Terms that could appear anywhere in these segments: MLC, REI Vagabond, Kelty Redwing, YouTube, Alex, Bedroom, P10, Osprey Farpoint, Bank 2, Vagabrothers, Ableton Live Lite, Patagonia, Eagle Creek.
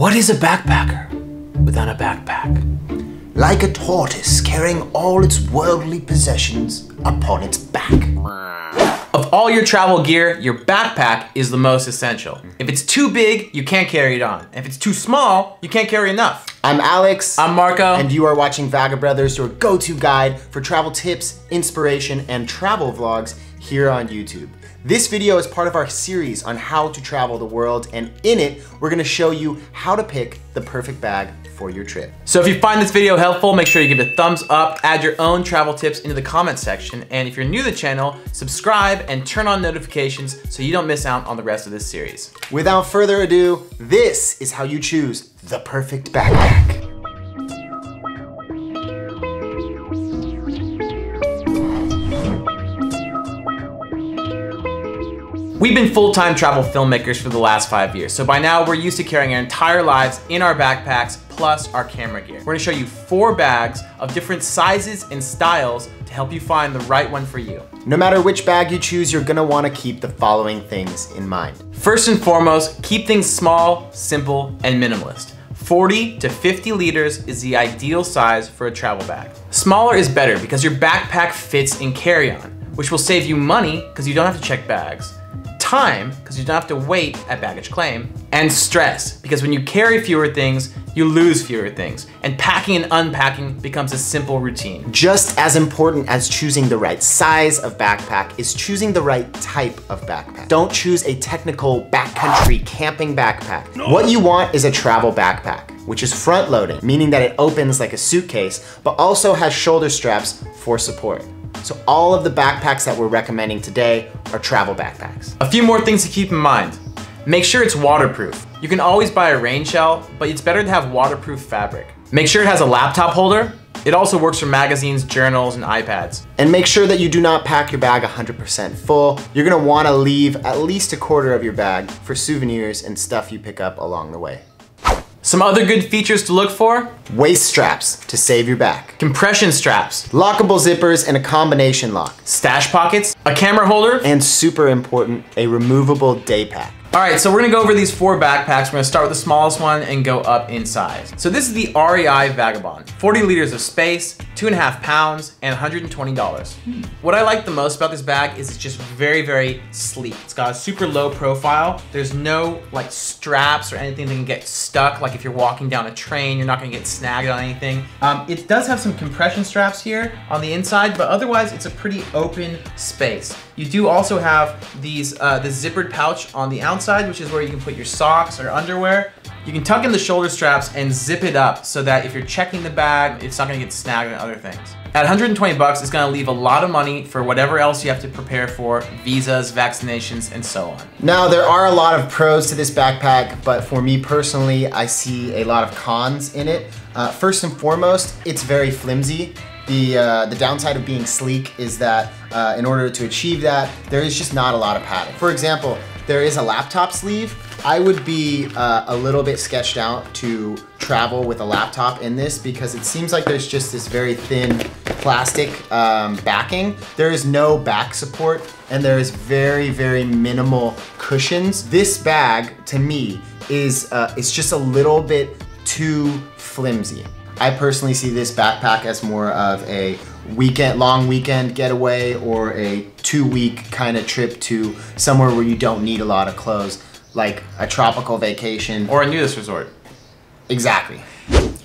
What is a backpacker without a backpack? Like a tortoise carrying all its worldly possessions upon its back. Of all your travel gear, your backpack is the most essential. If it's too big, you can't carry it on. If it's too small, you can't carry enough. I'm Alex. I'm Marco. And you are watching Vagabrothers, your go-to guide for travel tips, inspiration, and travel vlogs here on YouTube. This video is part of our series on how to travel the world, and in it, we're gonna show you how to pick the perfect bag for your trip. So if you find this video helpful, make sure you give it a thumbs up, add your own travel tips into the comment section, and if you're new to the channel, subscribe and turn on notifications so you don't miss out on the rest of this series. Without further ado, this is how you choose the perfect backpack. We've been full-time travel filmmakers for the last 5 years, so by now we're used to carrying our entire lives in our backpacks plus our camera gear. We're gonna show you 4 bags of different sizes and styles to help you find the right one for you. No matter which bag you choose, you're gonna wanna keep the following things in mind. First and foremost, keep things small, simple, and minimalist. 40 to 50 liters is the ideal size for a travel bag. Smaller is better because your backpack fits in carry-on, which will save you money because you don't have to check bags, time, because you don't have to wait at baggage claim, and stress, because when you carry fewer things, you lose fewer things, and packing and unpacking becomes a simple routine. Just as important as choosing the right size of backpack is choosing the right type of backpack. Don't choose a technical backcountry camping backpack. No. What you want is a travel backpack, which is front-loading, meaning that it opens like a suitcase, but also has shoulder straps for support. So all of the backpacks that we're recommending today are travel backpacks. A few more things to keep in mind. Make sure it's waterproof. You can always buy a rain shell, but it's better to have waterproof fabric. Make sure it has a laptop holder. It also works for magazines, journals, and iPads. And make sure that you do not pack your bag 100% full. You're gonna wanna leave at least a quarter of your bag for souvenirs and stuff you pick up along the way. Some other good features to look for? Waist straps to save your back. Compression straps. Lockable zippers and a combination lock. Stash pockets. A camera holder. And super important, a removable day pack. All right, so we're gonna go over these 4 backpacks. We're gonna start with the smallest one and go up in size. So this is the REI Vagabond. 40 liters of space, 2.5 pounds, and $120. What I like the most about this bag is it's just very, very sleek. It's got a super low profile. There's no like straps or anything that can get stuck. Like if you're walking down a train, you're not gonna get snagged on anything. It does have some compression straps here on the inside, but otherwise it's a pretty open space. You do also have these the zippered pouch on the outside, which is where you can put your socks or underwear. You can tuck in the shoulder straps and zip it up so that if you're checking the bag, it's not gonna get snagged on other things. At 120 bucks, it's gonna leave a lot of money for whatever else you have to prepare for, visas, vaccinations, and so on. Now, there are a lot of pros to this backpack, but for me personally, I see a lot of cons in it. First and foremost, it's very flimsy. The downside of being sleek is that in order to achieve that, there is just not a lot of padding. For example, there is a laptop sleeve. I would be a little bit sketched out to travel with a laptop in this because it seems like there's just this very thin plastic backing. There is no back support and there is very, very minimal cushions. This bag, to me, is just a little bit too flimsy. I personally see this backpack as more of a long weekend getaway or a 2-week kind of trip to somewhere where you don't need a lot of clothes, like a tropical vacation. Or a nudist resort. Exactly.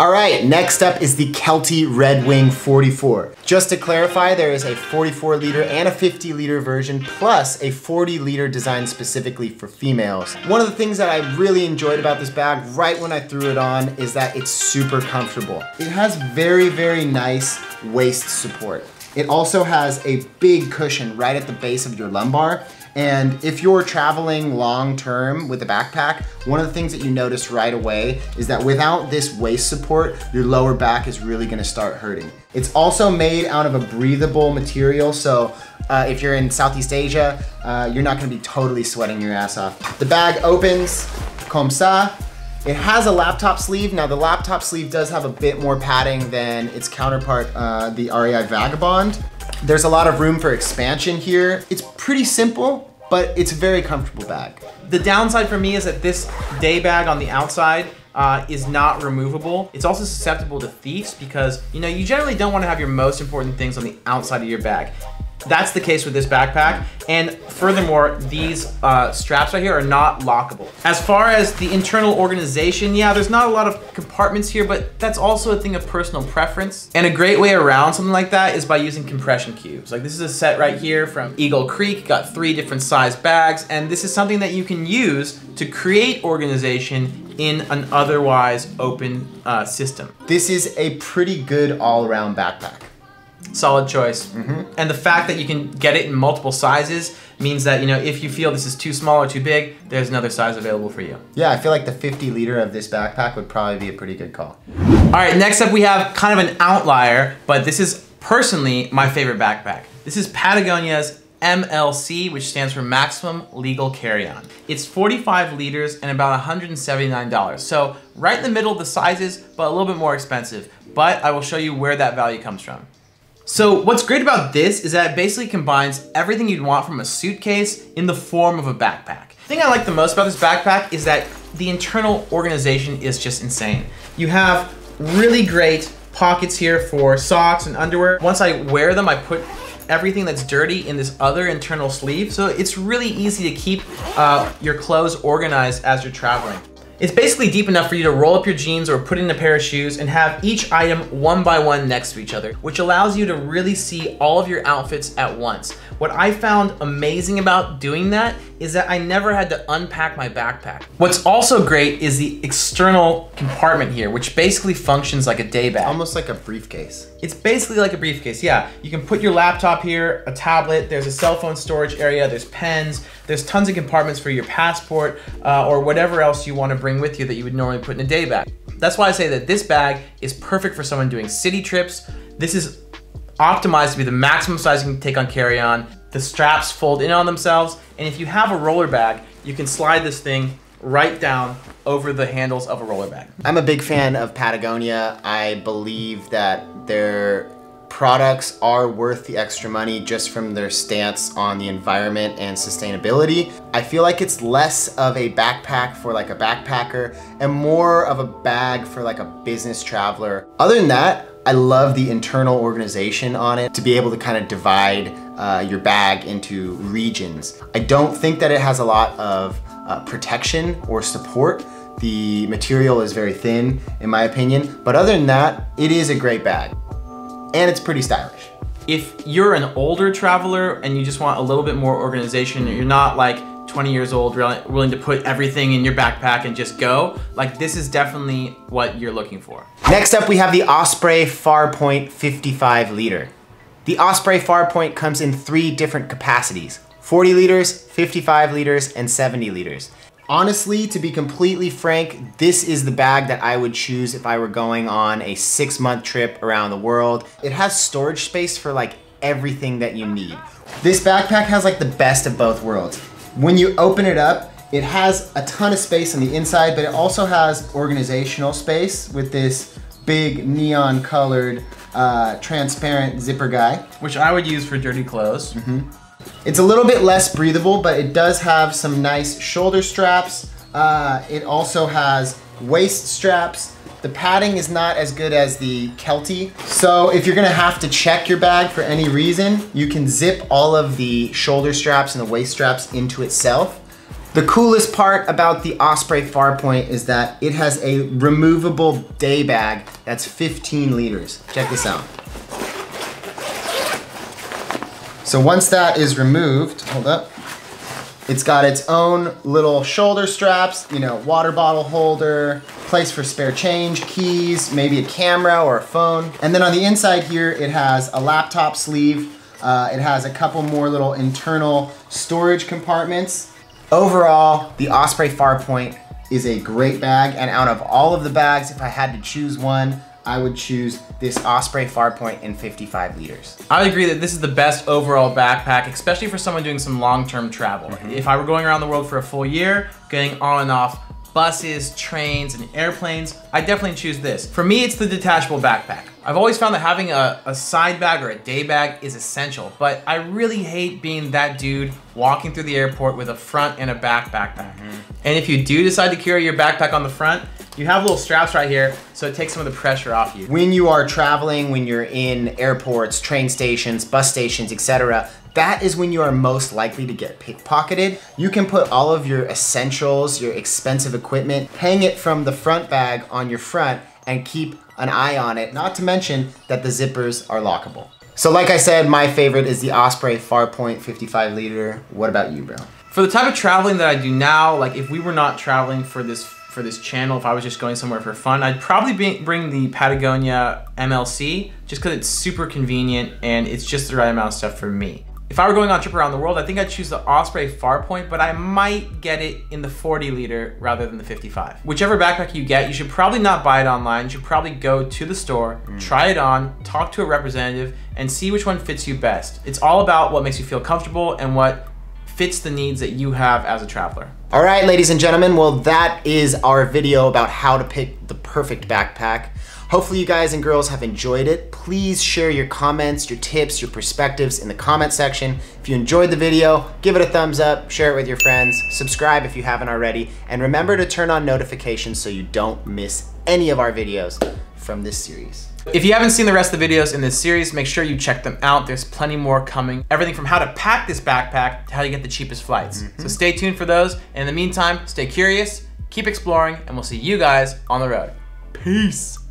All right, next up is the Kelty Redwing 44. Just to clarify, there is a 44 liter and a 50 liter version, plus a 40 liter designed specifically for females. One of the things that I really enjoyed about this bag right when I threw it on is that it's super comfortable. It has very, very nice waist support. It also has a big cushion right at the base of your lumbar. And if you're traveling long-term with a backpack, one of the things that you notice right away is that without this waist support, your lower back is really gonna start hurting. It's also made out of a breathable material, so if you're in Southeast Asia, you're not gonna be totally sweating your ass off. The bag opens comme ça. It has a laptop sleeve. Now the laptop sleeve does have a bit more padding than its counterpart, the REI Vagabond. There's a lot of room for expansion here. It's pretty simple, but it's a very comfortable bag. The downside for me is that this day bag on the outside is not removable. It's also susceptible to thieves because, you know, you generally don't want to have your most important things on the outside of your bag. That's the case with this backpack. And furthermore, these straps right here are not lockable. As far as the internal organization, yeah, there's not a lot of compartments here, but that's also a thing of personal preference. And a great way around something like that is by using compression cubes. Like this is a set right here from Eagle Creek, got 3 different size bags. And this is something that you can use to create organization in an otherwise open system. This is a pretty good all-around backpack. Solid choice. Mm-hmm. And the fact that you can get it in multiple sizes means that, you know, if you feel this is too small or too big, there's another size available for you. Yeah, I feel like the 50-liter of this backpack would probably be a pretty good call. All right, next up we have kind of an outlier, but this is personally my favorite backpack. This is Patagonia's MLC, which stands for Maximum Legal Carry-On. It's 45 liters and about $179. So right in the middle of the sizes, but a little bit more expensive. But I will show you where that value comes from. So what's great about this is that it basically combines everything you'd want from a suitcase in the form of a backpack. The thing I like the most about this backpack is that the internal organization is just insane. You have really great pockets here for socks and underwear. Once I wear them, I put everything that's dirty in this other internal sleeve. So it's really easy to keep your clothes organized as you're traveling. It's basically deep enough for you to roll up your jeans or put in a pair of shoes and have each item one by one next to each other, which allows you to really see all of your outfits at once. What I found amazing about doing that is that I never had to unpack my backpack. What's also great is the external compartment here, which basically functions like a day bag. Almost like a briefcase. It's basically like a briefcase, yeah. You can put your laptop here, a tablet, there's a cell phone storage area, there's pens, there's tons of compartments for your passport or whatever else you want to bring with you that you would normally put in a day bag. That's why I say that this bag is perfect for someone doing city trips. This is optimized to be the maximum size you can take on carry-on. The straps fold in on themselves, and if you have a roller bag, you can slide this thing right down over the handles of a roller bag. I'm a big fan of Patagonia. I believe that their products are worth the extra money just from their stance on the environment and sustainability. I feel like it's less of a backpack for like a backpacker and more of a bag for like a business traveler. Other than that, I love the internal organization on it to be able to kind of divide your bag into regions. I don't think that it has a lot of protection or support. The material is very thin, in my opinion, but other than that, it is a great bag. And it's pretty stylish. If you're an older traveler and you just want a little bit more organization, you're not like 20 years old willing to put everything in your backpack and just go, like this is definitely what you're looking for. Next up, we have the Osprey Farpoint 55 liter. The Osprey Farpoint comes in 3 different capacities, 40 liters, 55 liters, and 70 liters. Honestly, to be completely frank, this is the bag that I would choose if I were going on a 6-month trip around the world. It has storage space for like everything that you need. This backpack has like the best of both worlds. When you open it up, it has a ton of space on the inside, but it also has organizational space with this big neon colored transparent zipper guy. Which I would use for dirty clothes. Mm-hmm. It's a little bit less breathable, but it does have some nice shoulder straps. It also has waist straps. The padding is not as good as the Kelty. So if you're gonna have to check your bag for any reason, you can zip all of the shoulder straps and the waist straps into itself. The coolest part about the Osprey Farpoint is that it has a removable day bag that's 15 liters. Check this out. So once that is removed, hold up, it's got its own little shoulder straps, you know, water bottle holder, place for spare change, keys, maybe a camera or a phone. And then on the inside here, it has a laptop sleeve. It has a couple more little internal storage compartments. Overall, the Osprey Farpoint is a great bag. And out of all of the bags, if I had to choose one, I would choose this Osprey Farpoint in 55 liters. I would agree that this is the best overall backpack, especially for someone doing some long-term travel. Mm-hmm. If I were going around the world for a full year, getting on and off buses, trains, and airplanes, I definitely choose this. For me, it's the detachable backpack. I've always found that having a side bag or a day bag is essential, but I really hate being that dude walking through the airport with a front and a back backpack. Mm-hmm. And if you do decide to carry your backpack on the front, You have little straps right here, so it takes some of the pressure off you. When you are traveling, when you're in airports, train stations, bus stations, etc., that is when you are most likely to get pickpocketed. You can put all of your essentials, your expensive equipment, hang it from the front bag on your front and keep an eye on it, not to mention that the zippers are lockable. So like I said, my favorite is the Osprey Farpoint 55 liter. What about you, bro? For the type of traveling that I do now, like if we were not traveling for this channel, if I was just going somewhere for fun, I'd probably bring the Patagonia MLC just because it's super convenient and it's just the right amount of stuff for me. If I were going on a trip around the world, I think I'd choose the Osprey Farpoint, but I might get it in the 40 liter rather than the 55. Whichever backpack you get, you should probably not buy it online. You should probably go to the store, try it on, talk to a representative, and see which one fits you best. It's all about what makes you feel comfortable and what fits the needs that you have as a traveler. All right, ladies and gentlemen, well, that is our video about how to pick the perfect backpack. Hopefully you guys and girls have enjoyed it. Please share your comments, your tips, your perspectives in the comment section. If you enjoyed the video, give it a thumbs up, share it with your friends, subscribe if you haven't already, and remember to turn on notifications so you don't miss any of our videos from this series. If you haven't seen the rest of the videos in this series, make sure you check them out. There's plenty more coming. Everything from how to pack this backpack to how to get the cheapest flights. So stay tuned for those. And in the meantime, stay curious, keep exploring, and we'll see you guys on the road. Peace.